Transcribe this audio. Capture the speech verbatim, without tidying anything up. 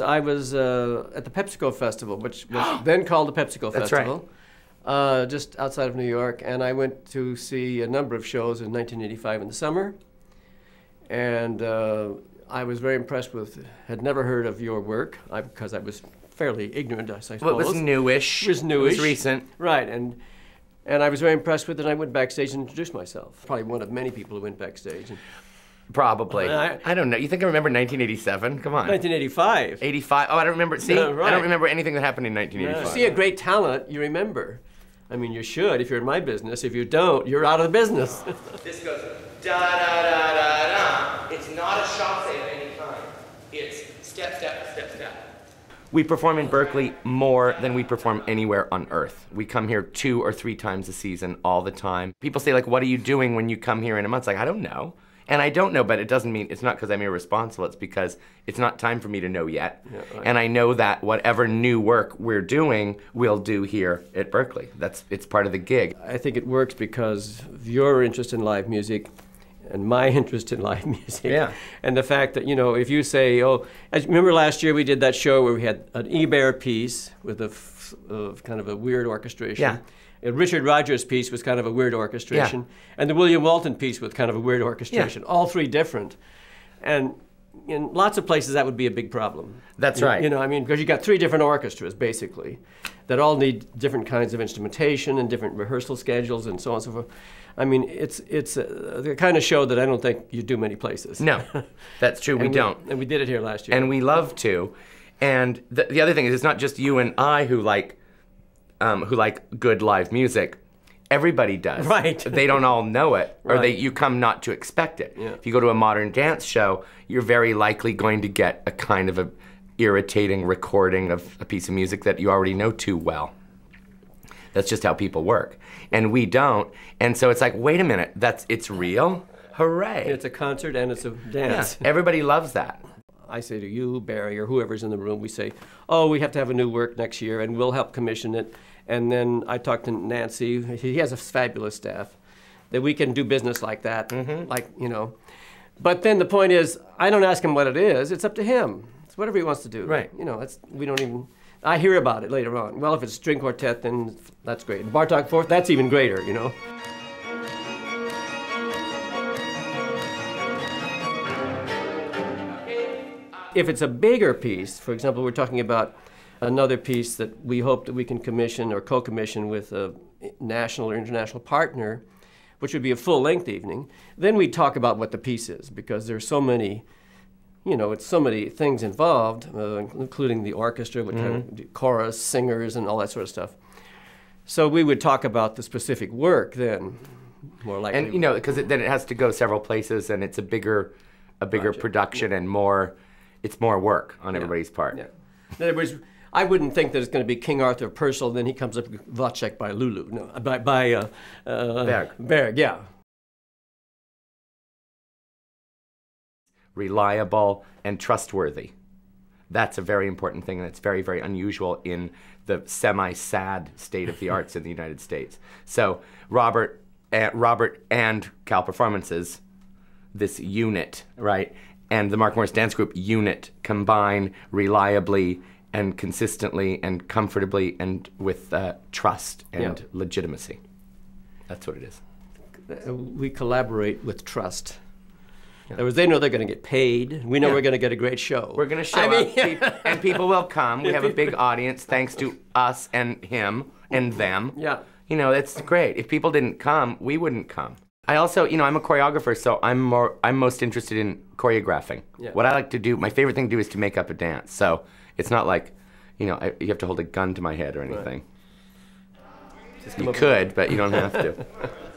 I was uh, at the PepsiCo Festival, which was then called the PepsiCo That's Festival, right. uh, just outside of New York, and I went to see a number of shows in nineteen eighty-five in the summer, and uh, I was very impressed with, had never heard of your work, I, because I was fairly ignorant, I suppose. Well, it was newish. It was newish. It was recent. Right, and, and I was very impressed with it, and I went backstage and introduced myself. Probably one of many people who went backstage. And, Probably. I, I don't know. You think I remember nineteen eighty-seven? Come on. nineteen eighty-five. eighty-five. Oh, I don't remember. See, no, right. I don't remember anything that happened in nineteen eighty-five. No. See a great talent, you remember. I mean, you should if you're in my business. If you don't, you're out of business. This goes da da da da da. It's not a chasse of any kind. It's step, step, step, step. We perform in Berkeley more than we perform anywhere on earth. We come here two or three times a season all the time. People say, like, what are you doing when you come here in a month? It's like, I don't know. And I don't know, but it doesn't mean, it's not because I'm irresponsible, it's because it's not time for me to know yet. Yeah, right. And I know that whatever new work we're doing, we'll do here at Berkeley. That's, it's part of the gig. I think it works because of your interest in live music and my interest in live music. Yeah. And the fact that, you know, if you say, oh, I remember last year we did that show where we had an Ebert piece with a f of kind of a weird orchestration. Yeah. A Richard Rogers piece was kind of a weird orchestration, yeah. and the William Walton piece was kind of a weird orchestration. Yeah. All three different, and in lots of places that would be a big problem. That's you, right. You know, I mean, because you got three different orchestras basically, that all need different kinds of instrumentation and different rehearsal schedules and so on and so forth. I mean, it's it's a, the kind of show that I don't think you do many places. No, that's true. we, we don't, and we did it here last year. And we love to, and the, the other thing is, it's not just you and I who like. Um, who like good live music, everybody does. Right. They don't all know it, or right. they you come not to expect it. Yeah. If you go to a modern dance show, you're very likely going to get a kind of a irritating recording of a piece of music that you already know too well. That's just how people work, and we don't. And so it's like, wait a minute, that's it's real. Hooray! It's a concert and it's a dance. Yeah. Everybody loves that. I say to you, Barry, or whoever's in the room, we say, oh, we have to have a new work next year, and we'll help commission it. And then I talk to Nancy, he has a fabulous staff, that we can do business like that, mm-hmm. like, you know. But then the point is, I don't ask him what it is, it's up to him. It's whatever he wants to do. Right. You know, it's, we don't even, I hear about it later on. Well, if it's string quartet, then that's great. And Bartok fourth, that's even greater, you know. If it's a bigger piece, for example, we're talking about another piece that we hope that we can commission or co-commission with a national or international partner, which would be a full-length evening, then we talk about what the piece is, because there's so many, you know, it's so many things involved, uh, including the orchestra, which mm-hmm. kind of chorus, singers, and all that sort of stuff. So we would talk about the specific work then, more likely. And, you know, because then it has to go several places, and it's a bigger, a bigger project. production yeah. and more... It's more work on everybody's yeah. part. Yeah. In other words, I wouldn't think that it's going to be King Arthur Purcell, then he comes up with Wozzeck by Lulu, no, by, by uh, uh, Berg. Berg, yeah. Reliable and trustworthy. That's a very important thing, and it's very, very unusual in the semi-sad state of the arts in the United States. So Robert, uh, Robert and Cal Performances, this unit, right? And the Mark Morris Dance Group unit combine reliably and consistently and comfortably and with uh, trust and yeah. legitimacy. That's what it is. We collaborate with trust. Yeah. In other words, they know they're going to get paid. We know yeah. we're going to get a great show. We're going to show I up, mean, yeah. and people will come. We have a big audience thanks to us and him and them. Yeah. You know, that's great. If people didn't come, we wouldn't come. I also, you know, I'm a choreographer, so I'm more, I'm most interested in choreographing. Yeah. What I like to do, my favorite thing to do is to make up a dance. So it's not like, you know, I, you have to hold a gun to my head or anything. Right. You could, but you don't have to.